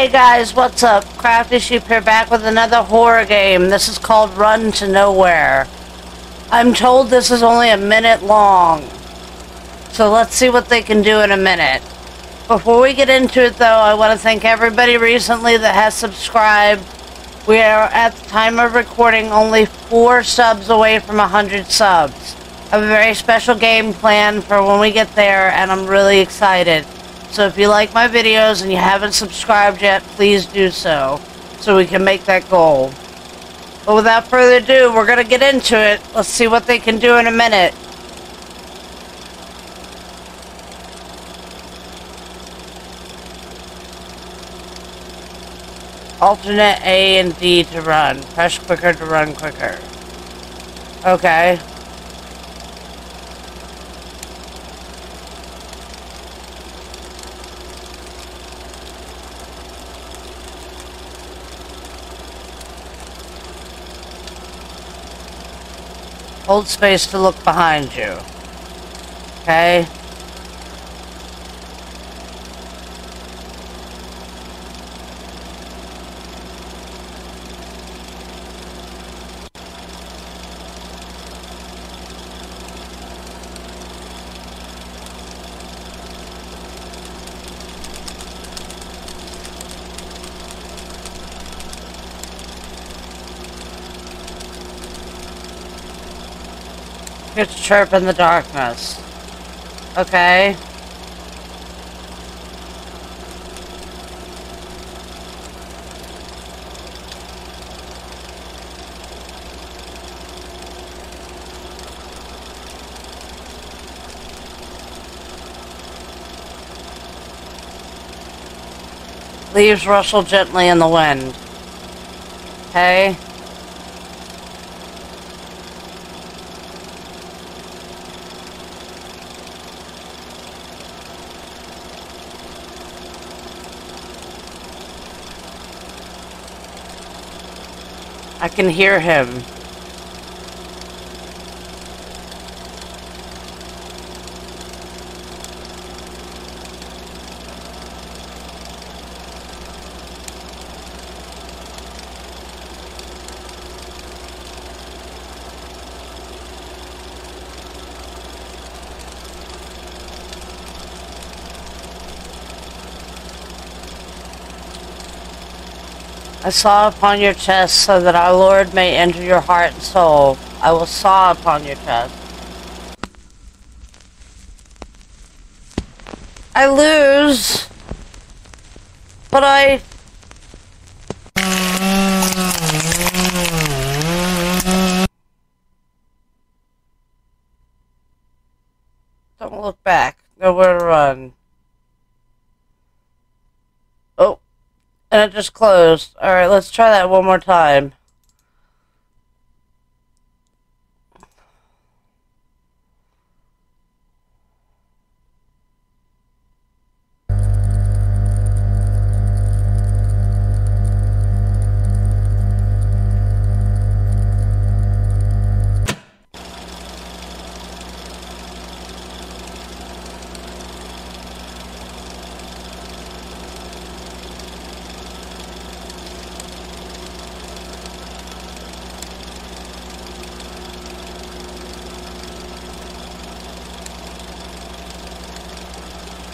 Hey guys, what's up? Crafty Sheep here, back with another horror game. This is called Run to Nowhere. I'm told this is only a minute long, so let's see what they can do in a minute. Before we get into it though, I want to thank everybody recently that has subscribed. We are, at the time of recording, only 4 subs away from 100 subs. I have a very special game plan for when we get there, and I'm really excited. So if you like my videos and you haven't subscribed yet, please do so, so we can make that goal. But without further ado, we're going to get into it. Let's see what they can do in a minute. Alternate A and D to run. Press quicker to run quicker. Okay. Hold space to look behind you. Okay. It's chirp in the darkness. Okay. Leaves rustle gently in the wind. Okay. I can hear him. I saw upon your chest so that our Lord may enter your heart and soul. I will saw upon your chest. I lose. But I... Don't look back. Nowhere to run. And it just closed. Alright, let's try that one more time.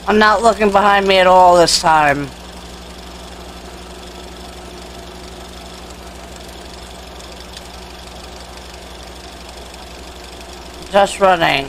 I'm not looking behind me at all this time. Just running.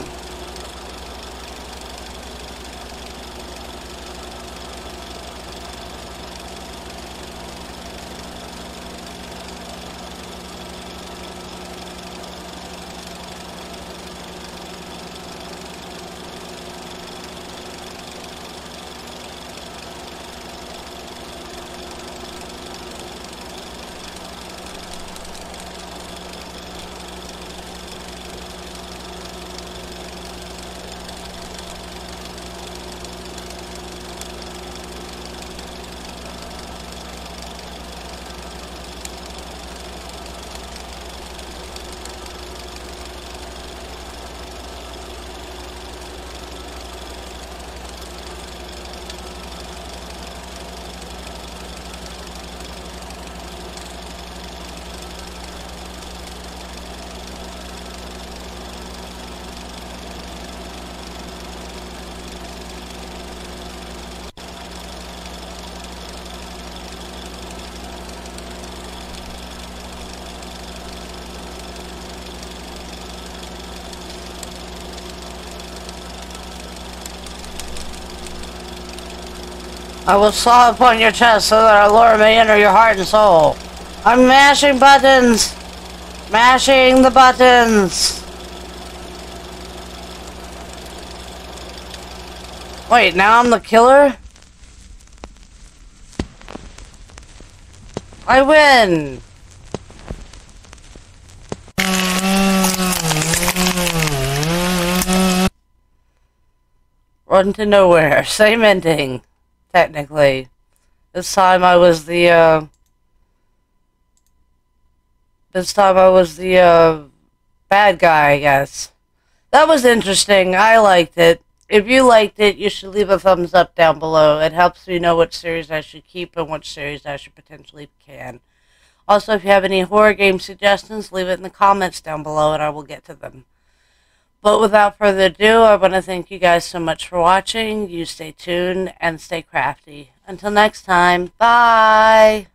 I will slaw upon your chest so that our lore may enter your heart and soul. I'm mashing buttons! Mashing the buttons! Wait, now I'm the killer? I win! Run to Nowhere. Same ending, technically. This time I was the, bad guy, I guess. That was interesting. I liked it. If you liked it, you should leave a thumbs up down below. It helps me know what series I should keep and what series I should potentially can. Also, if you have any horror game suggestions, leave it in the comments down below and I will get to them. But without further ado, I want to thank you guys so much for watching. You stay tuned and stay crafty. Until next time, bye!